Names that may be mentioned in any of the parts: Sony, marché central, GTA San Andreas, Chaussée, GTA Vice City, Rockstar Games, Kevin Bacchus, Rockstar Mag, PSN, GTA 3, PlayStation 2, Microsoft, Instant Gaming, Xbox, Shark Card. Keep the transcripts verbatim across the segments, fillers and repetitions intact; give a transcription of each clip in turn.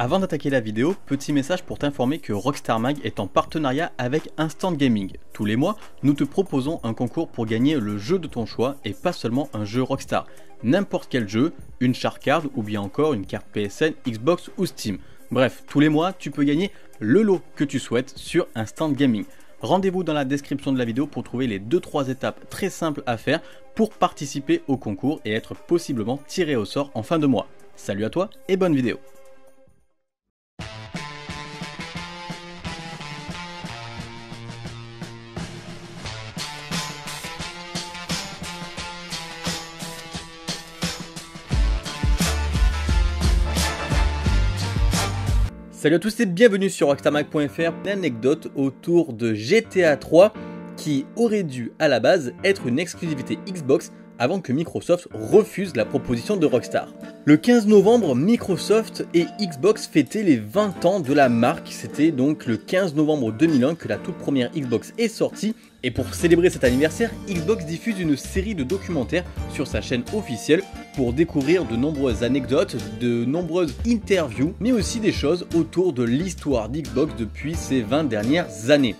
Avant d'attaquer la vidéo, petit message pour t'informer que Rockstar Mag est en partenariat avec Instant Gaming. Tous les mois, nous te proposons un concours pour gagner le jeu de ton choix et pas seulement un jeu Rockstar. N'importe quel jeu, une Shark Card ou bien encore une carte P S N, Xbox ou Steam. Bref, tous les mois, tu peux gagner le lot que tu souhaites sur Instant Gaming. Rendez-vous dans la description de la vidéo pour trouver les deux trois étapes très simples à faire pour participer au concours et être possiblement tiré au sort en fin de mois. Salut à toi et bonne vidéo. Salut à tous et bienvenue sur rockstar mag point F R. Une anecdote autour de G T A trois qui aurait dû à la base être une exclusivité Xbox avant que Microsoft refuse la proposition de Rockstar. Le quinze novembre, Microsoft et Xbox fêtaient les vingt ans de la marque. C'était donc le quinze novembre deux mille un que la toute première Xbox est sortie. Et pour célébrer cet anniversaire, Xbox diffuse une série de documentaires sur sa chaîne officielle pour découvrir de nombreuses anecdotes, de nombreuses interviews, mais aussi des choses autour de l'histoire d'Xbox depuis ces vingt dernières années.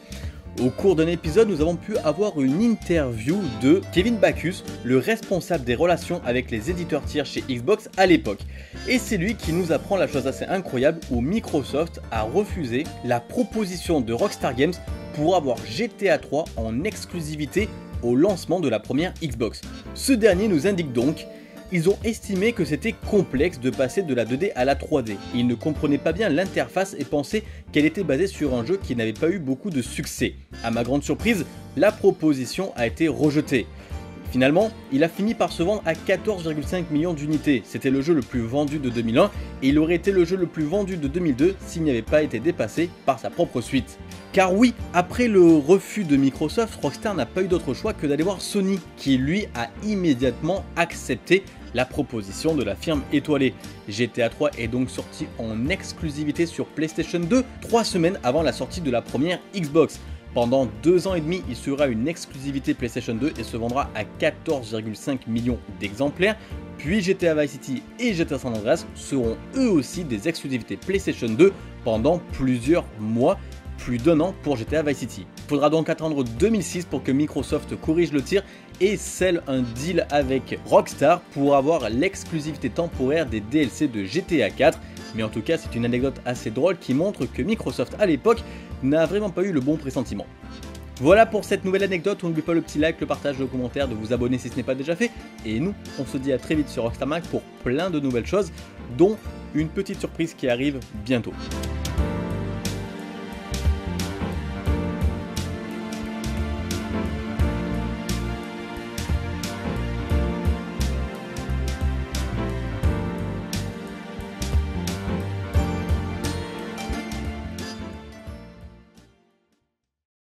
Au cours d'un épisode, nous avons pu avoir une interview de Kevin Bacchus, le responsable des relations avec les éditeurs tiers chez Xbox à l'époque. Et c'est lui qui nous apprend la chose assez incroyable où Microsoft a refusé la proposition de Rockstar Games pour avoir G T A trois en exclusivité au lancement de la première Xbox. Ce dernier nous indique donc: ils ont estimé que c'était complexe de passer de la deux D à la trois D. Ils ne comprenaient pas bien l'interface et pensaient qu'elle était basée sur un jeu qui n'avait pas eu beaucoup de succès. À ma grande surprise, la proposition a été rejetée. Finalement, il a fini par se vendre à quatorze virgule cinq millions d'unités. C'était le jeu le plus vendu de deux mille un et il aurait été le jeu le plus vendu de deux mille deux s'il n'y avait pas été dépassé par sa propre suite. Car oui, après le refus de Microsoft, Rockstar n'a pas eu d'autre choix que d'aller voir Sony, qui lui a immédiatement accepté la proposition de la firme étoilée. G T A trois est donc sorti en exclusivité sur PlayStation deux, trois semaines avant la sortie de la première Xbox. Pendant deux ans et demi, il sera une exclusivité PlayStation deux et se vendra à quatorze virgule cinq millions d'exemplaires. Puis G T A Vice City et G T A San Andreas seront eux aussi des exclusivités PlayStation deux pendant plusieurs mois, plus d'un an pour G T A Vice City. Il faudra donc attendre deux mille six pour que Microsoft corrige le tir et scelle un deal avec Rockstar pour avoir l'exclusivité temporaire des D L C de G T A quatre. Mais en tout cas, c'est une anecdote assez drôle qui montre que Microsoft à l'époque n'a vraiment pas eu le bon pressentiment. Voilà pour cette nouvelle anecdote. N'oubliez pas le petit like, le partage, le commentaire, de vous abonner si ce n'est pas déjà fait. Et nous, on se dit à très vite sur Rockstar Mag pour plein de nouvelles choses, dont une petite surprise qui arrive bientôt.